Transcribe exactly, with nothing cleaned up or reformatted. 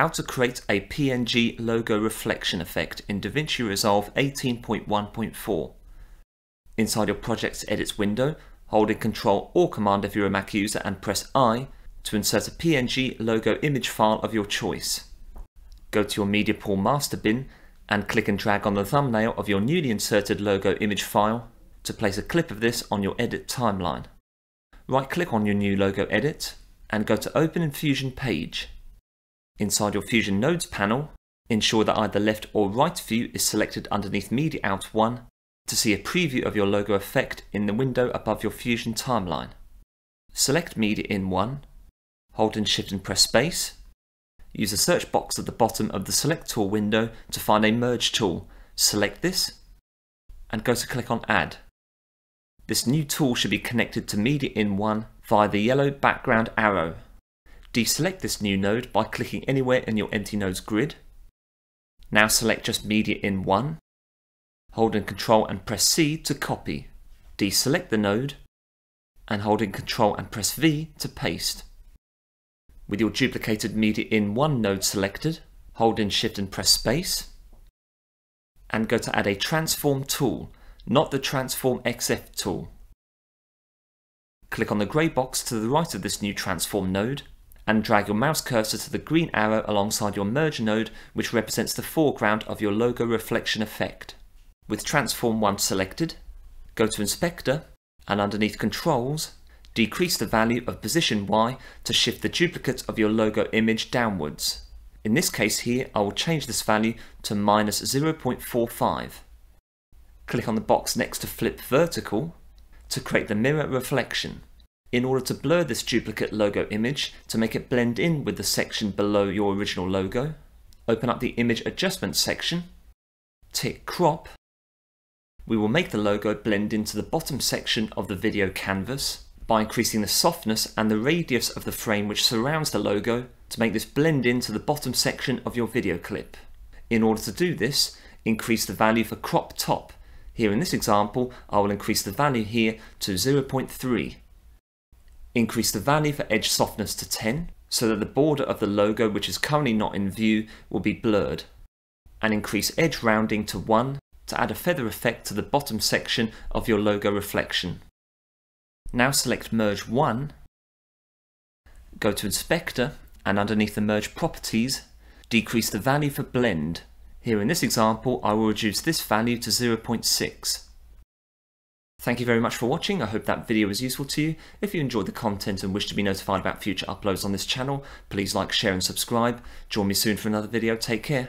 How to create a P N G logo reflection effect in DaVinci Resolve eighteen point one point four. Inside your project's edits window, holding Control or Command if you're a Mac user and press I to insert a P N G logo image file of your choice. Go to your Media Pool master bin and click and drag on the thumbnail of your newly inserted logo image file to place a clip of this on your edit timeline. Right-click on your new logo edit and go to Open in Fusion page. Inside your Fusion Nodes panel, ensure that either left or right view is selected underneath Media Out one to see a preview of your logo effect in the window above your Fusion timeline. Select Media In one, hold in Shift and press space. Use the search box at the bottom of the Select Tool window to find a Merge tool. Select this and go to click on Add. This new tool should be connected to Media In one via the yellow background arrow. Deselect this new node by clicking anywhere in your empty nodes grid. Now select just Media In one, holding Control and press C to copy. Deselect the node and holding Control and press V to paste. With your duplicated Media In one node selected, hold in Shift and press space and go to add a Transform tool, not the Transform X F tool. Click on the grey box to the right of this new Transform node and drag your mouse cursor to the green arrow alongside your Merge node, which represents the foreground of your logo reflection effect. With Transform one selected, go to Inspector and underneath Controls, decrease the value of position Y to shift the duplicate of your logo image downwards. In this case here, I will change this value to minus zero point four five. Click on the box next to Flip Vertical to create the mirror reflection. In order to blur this duplicate logo image to make it blend in with the section below your original logo, open up the Image Adjustment section, tick Crop. We will make the logo blend into the bottom section of the video canvas by increasing the softness and the radius of the frame which surrounds the logo to make this blend into the bottom section of your video clip. In order to do this, increase the value for Crop Top. Here in this example, I will increase the value here to zero point three. Increase the value for edge softness to ten so that the border of the logo, which is currently not in view, will be blurred. And increase edge rounding to one to add a feather effect to the bottom section of your logo reflection. Now select Merge one, go to Inspector and underneath the Merge properties, decrease the value for blend. Here in this example, I will reduce this value to zero point six. Thank you very much for watching. I hope that video was useful to you. If you enjoyed the content and wish to be notified about future uploads on this channel, please like, share and subscribe. Join me soon for another video. Take care.